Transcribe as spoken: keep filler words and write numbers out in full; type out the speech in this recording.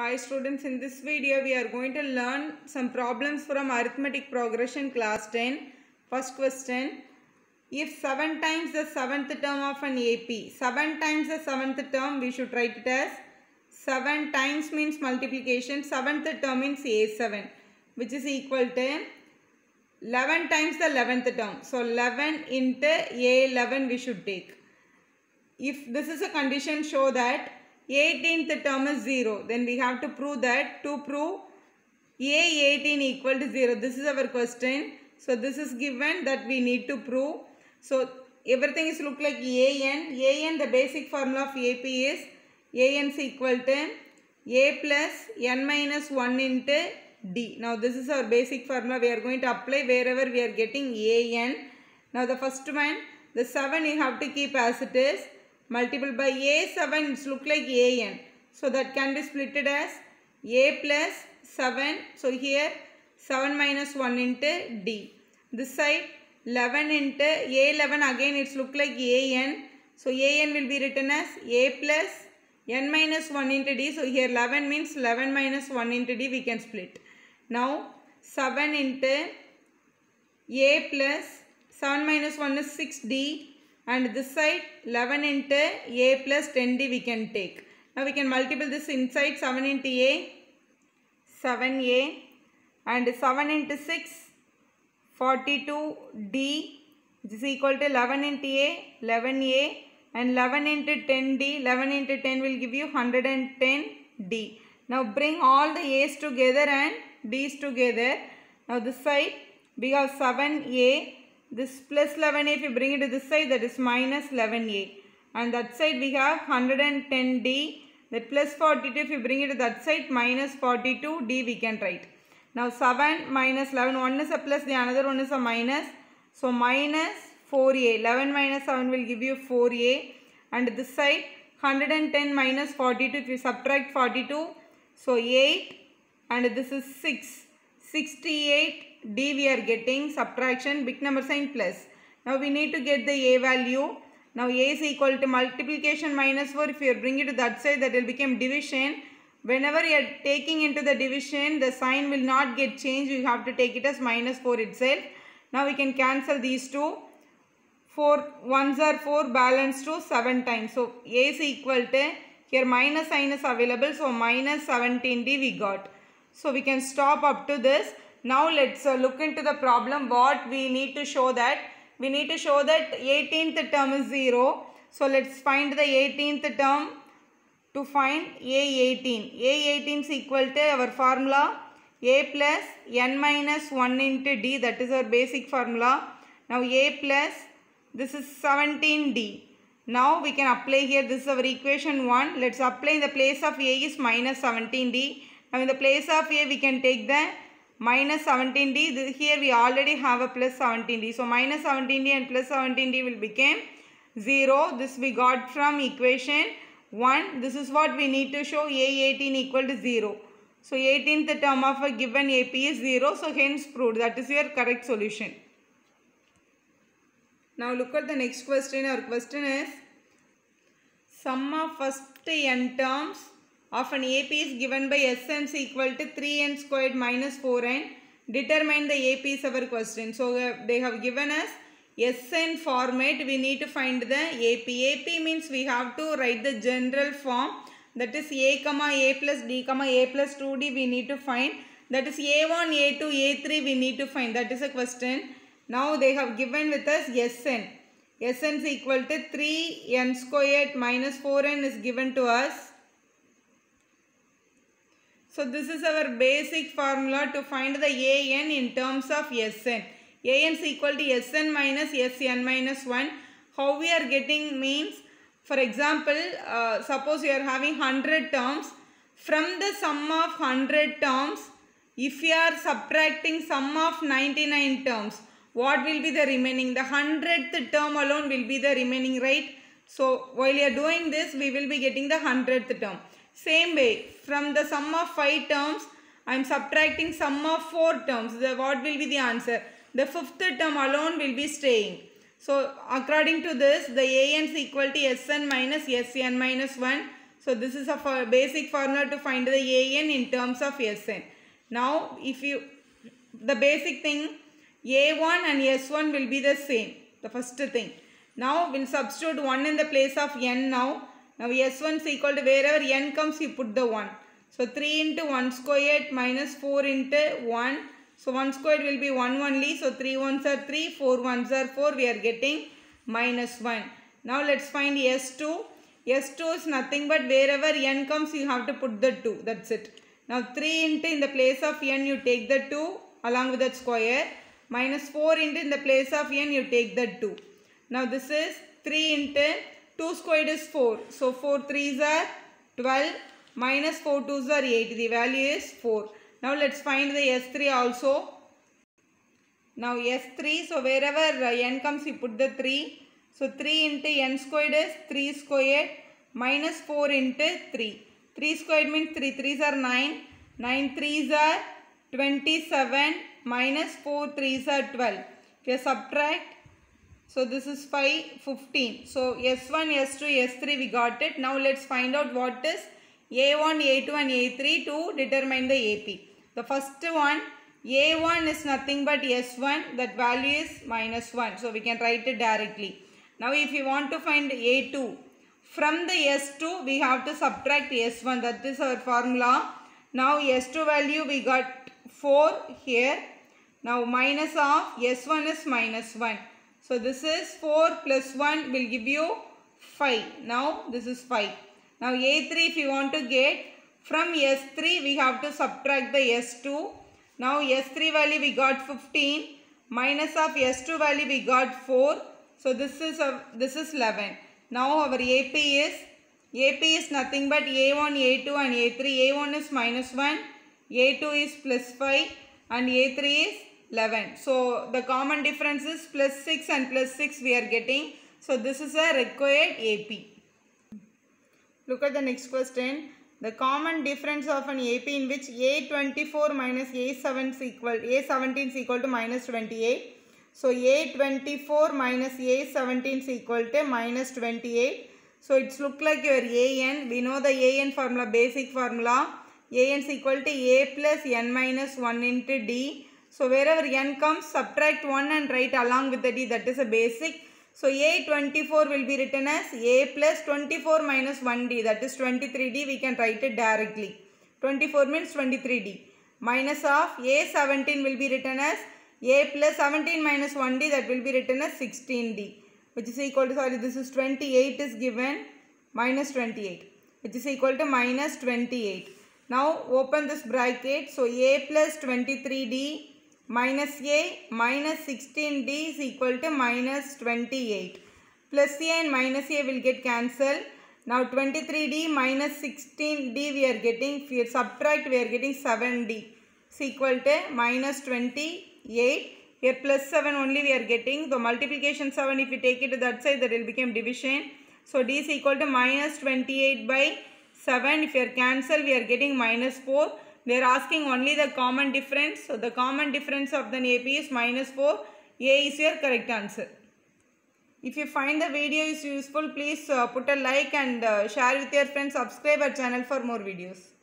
Hi students, in this video we are going to learn some problems from arithmetic progression class ten. First question, if seven times the seventh term of an A P, seven times the seventh term we should write it as seven times means multiplication, seventh term means A seven which is equal to eleven times the eleventh term. So eleven into A eleven we should take. If this is a condition, show that eighteenth term is zero. Then we have to prove that to prove A eighteen equal to zero. This is our question. So this is given that we need to prove. So everything is look like A n. A n, the basic formula of A P is A n is equal to A plus n minus one into D. Now this is our basic formula. We are going to apply wherever we are getting A n. Now the first one, the seven you have to keep as it is. Multiple by A seven, it's look like A n. So that can be splitted as A plus seven. So here seven minus one into D. This side eleven into A eleven, again it's look like A n. So A n will be written as A plus n minus one into D. So here eleven means eleven minus one into D we can split. Now seven into A plus seven minus one is six D. And this side eleven into A plus ten D we can take. Now we can multiply this inside, seven into A, seven A, and seven into six, forty-two D, which is equal to eleven into A, eleven A, and eleven into ten D, eleven into ten will give you one hundred ten D. Now bring all the A's together and D's together. Now this side we have seven A. This plus eleven A, if you bring it to this side, that is minus eleven A. And that side we have one hundred ten D. That plus forty-two, if you bring it to that side, minus forty-two D we can write. Now seven minus eleven, one is a plus, the another one is a minus. So minus four A. eleven minus seven will give you four A. And this side, one hundred ten minus forty-two, if you subtract forty-two, so eight. And this is six. sixty-eight D we are getting, subtraction, big number sign plus. Now we need to get the A value. Now A is equal to multiplication minus four. If you bring it to that side, that will become division. Whenever you are taking into the division, the sign will not get changed. You have to take it as minus four itself. Now we can cancel these two. four ones are four, balance two, seven times. So A is equal to, here minus sign is available. So minus seventeen D we got. So we can stop up to this. Now let's look into the problem. What we need to show that? We need to show that eighteenth term is zero. So let's find the eighteenth term to find A eighteen. A eighteen is equal to our formula A plus n minus one into D. That is our basic formula. Now A plus, this is seventeen D. Now we can apply here. This is our equation one. Let's apply in the place of A is minus seventeen D. Now in the place of A we can take the minus seventeen D. This, here we already have a plus seventeen D. So minus seventeen D and plus seventeen D will become zero. This we got from equation one. This is what we need to show A eighteen equal to zero. So eighteenth term of a given A P is zero. So hence proved, that is your correct solution. Now look at the next question. Our question is sum of first n terms of an A P is given by S M equal to three n squared minus four n. Determine the A P is our question. So uh, they have given us S N format. We need to find the A P. A P means we have to write the general form. That is A, A plus D, A plus two D we need to find. That is A one, A two, A three we need to find. That is a question. Now they have given with us S N. S N is equal to three n squared minus four n is given to us. So this is our basic formula to find the A n in terms of S n. A n is equal to S n minus S n minus one. How we are getting means, for example, uh, suppose you are having one hundred terms. From the sum of one hundred terms, if you are subtracting sum of ninety-nine terms, what will be the remaining? The one hundredth term alone will be the remaining, right? So while you are doing this, we will be getting the one hundredth term. Same way, from the sum of five terms, I am subtracting sum of four terms. The, what will be the answer? The fifth term alone will be staying. So according to this, the A n is equal to S n minus S n minus one. So So this is a basic formula to find the A N in terms of S N. Now if you, the basic thing, A one and S one will be the same, the first thing. Now we'll substitute one in the place of n now. Now S one is equal to wherever n comes you put the one. So three into one squared minus four into one. So one squared will be one only. So three ones are three, four ones are four. We are getting minus one. Now let's find S two. S two is nothing but wherever n comes you have to put the two. That's it. Now three into in the place of n you take the two along with that square. Minus four into in the place of n you take the two. Now this is three into two squared is four. So four threes are twelve minus four twos are eight. The value is four. Now let's find the S three also. Now S three, so wherever n comes you put the three. So three into n squared is three squared minus four into three. three squared means three threes are nine. nine threes are twenty-seven minus four threes are twelve. If you subtract. So this is five, fifteen. So S one, S two, S three we got it. Now let's find out what is A one, A two and A three to determine the A P. The first one, A one is nothing but S one, that value is minus one. So we can write it directly. Now if you want to find A two, from the S two we have to subtract S one. That is our formula. Now S two value we got four here. Now minus of S one is minus one. So this is four plus one will give you five. Now this is five. Now A three if you want to get from S three we have to subtract the S two. Now S three value we got fifteen minus of S two value we got four. So this is a, this is eleven. Now our AP is AP is nothing but A one, A two and A three. A one is minus one, A two is plus five and A three is eleven. So the common difference is plus six and plus six we are getting. So this is a required A P. Look at the next question. The common difference of an A P in which A twenty-four minus A seven is equal, A seventeen is equal to minus twenty-eight. So A twenty-four minus A seventeen is equal to minus twenty-eight. So it's look like your A N. We know the A N formula, basic formula. A N is equal to A plus N minus one into D. So wherever n comes, subtract one and write along with the D. That is a basic. So A twenty-four will be written as A plus twenty-four minus one D. That is twenty-three D. We can write it directly. twenty-four means twenty-three D. Minus of A seventeen will be written as A plus seventeen minus one D. That will be written as sixteen D. Which is equal to, sorry, this is twenty-eight is given. Minus twenty-eight. Which is equal to minus twenty-eight. Now open this bracket. So A plus twenty-three D. Minus A minus sixteen D is equal to minus twenty-eight. Plus A and minus A will get cancelled. Now twenty-three D minus sixteen D we are getting. If you subtract we are getting seven D. Is equal to minus twenty-eight. Here plus seven only we are getting. So multiplication seven, if you take it to that side, that will become division. So D is equal to minus twenty-eight by seven. If you are cancelled we are getting minus four. They are asking only the common difference. So the common difference of the A P is minus four. A is your correct answer. If you find the video is useful, please put a like and share with your friends. Subscribe our channel for more videos.